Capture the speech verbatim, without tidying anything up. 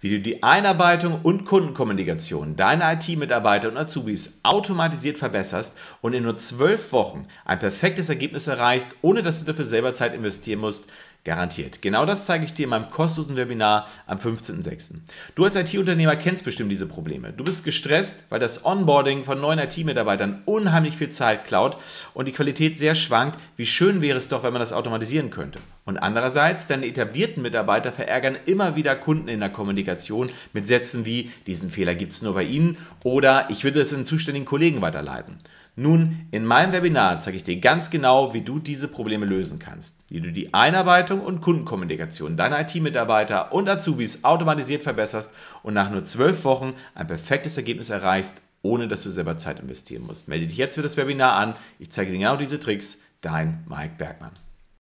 wie du die Einarbeitung und Kundenkommunikation deiner I T-Mitarbeiter und Azubis automatisiert verbesserst und in nur zwölf Wochen ein perfektes Ergebnis erreichst, ohne dass du dafür selber Zeit investieren musst, garantiert. Genau das zeige ich dir in meinem kostenlosen Webinar am fünfzehnten sechsten. Du als I T-Unternehmer kennst bestimmt diese Probleme. Du bist gestresst, weil das Onboarding von neuen I T-Mitarbeitern unheimlich viel Zeit klaut und die Qualität sehr schwankt. Wie schön wäre es doch, wenn man das automatisieren könnte. Und andererseits, deine etablierten Mitarbeiter verärgern immer wieder Kunden in der Kommunikation mit Sätzen wie, diesen Fehler gibt es nur bei Ihnen oder ich würde es an den zuständigen Kollegen weiterleiten. Nun, in meinem Webinar zeige ich dir ganz genau, wie du diese Probleme lösen kannst, wie du die Einarbeitung und Kundenkommunikation deiner I T-Mitarbeiter und Azubis automatisiert verbesserst und nach nur zwölf Wochen ein perfektes Ergebnis erreichst, ohne dass du selber Zeit investieren musst. Melde dich jetzt für das Webinar an. Ich zeige dir genau diese Tricks. Dein Mike Bergmann.